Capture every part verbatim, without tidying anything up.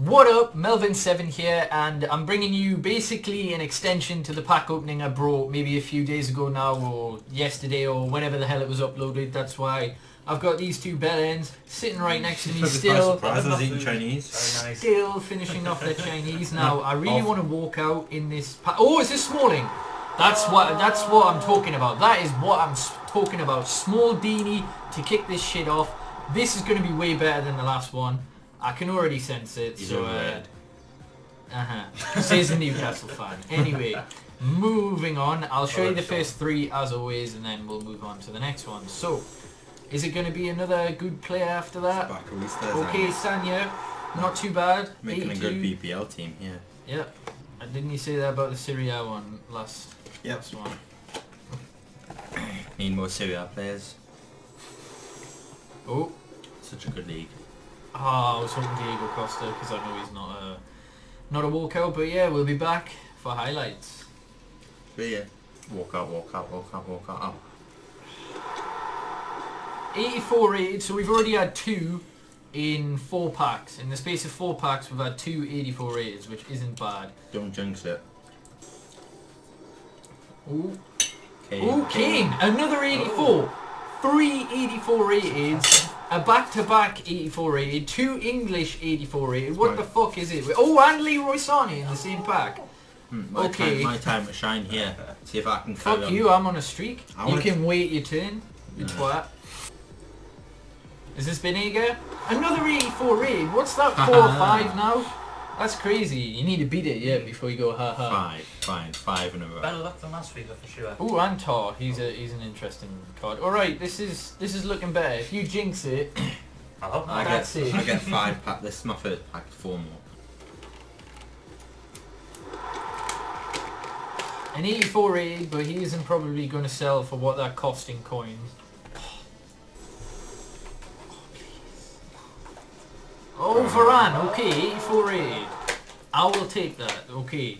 What up, Melvin seven here, and I'm bringing you basically an extension to the pack opening I brought maybe a few days ago now, or yesterday, or whenever the hell it was uploaded. That's why I've got these two bell ends sitting right next to me still. Chinese. Still finishing off their Chinese. Now, I really want to walk out in this pack. Oh, is this Smalling? That's what, that's what I'm talking about. That is what I'm talking about. Small Dini to kick this shit off. This is going to be way better than the last one. I can already sense it. He's so uh, uh-huh. Says a Newcastle fan. Anyway, moving on. I'll show you the first three as always, and then we'll move on to the next one. So, is it going to be another good player after that? Okay, Sanya, not too bad. Making a good B P L team, yeah. Yep. And didn't you say that about the Serie A one last? Yep. Last one. Need more Serie A players. Oh, such a good league. Ah, oh, I was hoping Diego Costa, because I know he's not a, not a walkout, but yeah, we'll be back for highlights. But yeah, walk out, walk out, walk out, walk out. Oh. eighty-four rated, so we've already had two in four packs. In the space of four packs, we've had two eighty-four rateds, which isn't bad. Don't jinx it. Ooh, Kane. Ooh, Kane, another eighty-four. Oh. Three eighty-four rateds. A back-to-back eighty-four rated, two English eighty-four rated. What right. the fuck is it? Oh, and Leroy Sani in the same pack. Mm, my okay, time, my time to shine here. See if I can. Fuck on. you! I'm on a streak. I you can wait your turn. You no. twat. Is this Benega? Another eighty-four rated. What's that? Four or five now? That's crazy. You need to beat it, yeah, before you go ha ha. Five, five, five in a row. Better luck than last week, for sure. Ooh, Antar. He's a he's an interesting card. All right, this is this is looking better. If you jinx it, I hope not. I that's get, it. I get five pack. This is my first pack. Four more. An eighty-four rated, but he isn't probably going to sell for what they're costing coins. Oh, Varane, okay, eighty-four rated. I will take that, okay.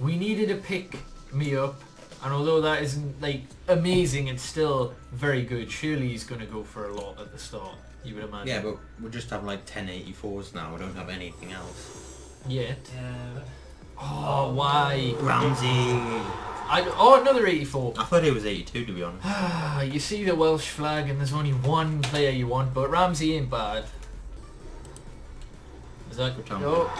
We needed to pick me up, and although that isn't, like, amazing, it's still very good. Surely he's going to go for a lot at the start, you would imagine. Yeah, but we just have, like, ten eighty-fours now. We don't have anything else. Yet. Yeah. Oh, why? Ramsey. I, oh, another eighty-four. I thought it was eighty-two, to be honest. You see the Welsh flag, and there's only one player you want, but Ramsey ain't bad. No.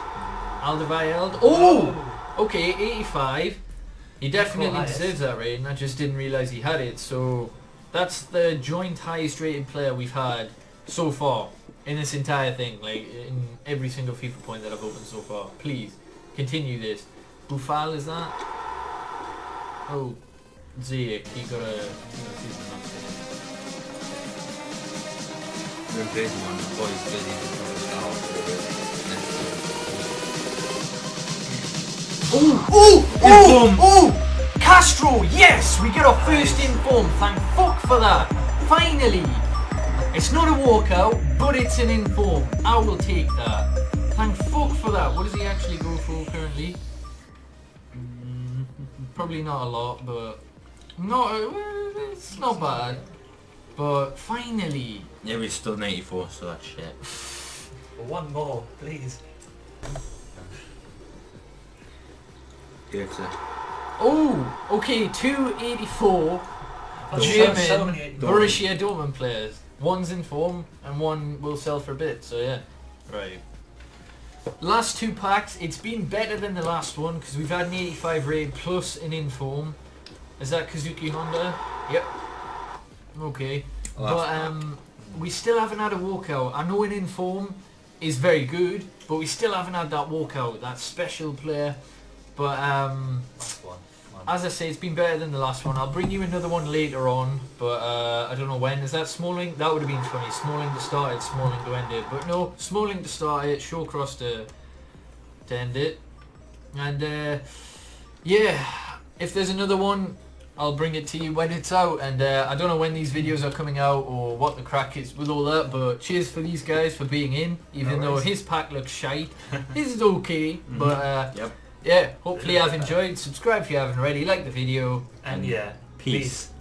Alderweireld. Oh! Okay, eighty-five. He definitely deserves that rating. I just didn't realise he had it. So that's the joint highest rated player we've had so far in this entire thing. Like in every single FIFA point that I've opened so far. Please continue this. Buffal is that? Oh, Ziyech. He got a. We're busy one. Boys busy. Oh, oh, oh, oh! Castro, yes! We get our first inform, thank fuck for that! Finally! It's not a walkout, but it's an inform. I will take that. Thank fuck for that. What does he actually go for currently? Mm, probably not a lot, but... Not, uh, it's not bad. But finally! Yeah, we're still ninety-four, so that's shit. One more, please. Oh, okay, two eighty-four German so Borussia Dortmund players. One's in form and one will sell for a bit, so yeah. Right. Last two packs, it's been better than the last one because we've had an eighty-five raid plus an inform. Is that Kazuki Honda? Yep. Okay. Well, but um, we still haven't had a walkout. I know an inform is very good, but we still haven't had that walkout, that special player. But um, one, one. as I say, it's been better than the last one. I'll bring you another one later on, but uh, I don't know when. Is that Smalling? That would have been funny. Smalling to start it, Smalling to end it. But no, Smalling to start it, Shawcross to, to end it. And uh, yeah, if there's another one, I'll bring it to you when it's out. And uh, I don't know when these videos are coming out or what the crack is with all that, but cheers for these guys for being in, even no though his pack looks shite. His is okay, mm-hmm. but... Uh, yep. Yeah, hopefully I've enjoyed. Subscribe if you haven't already, like the video, and, and yeah, peace. peace.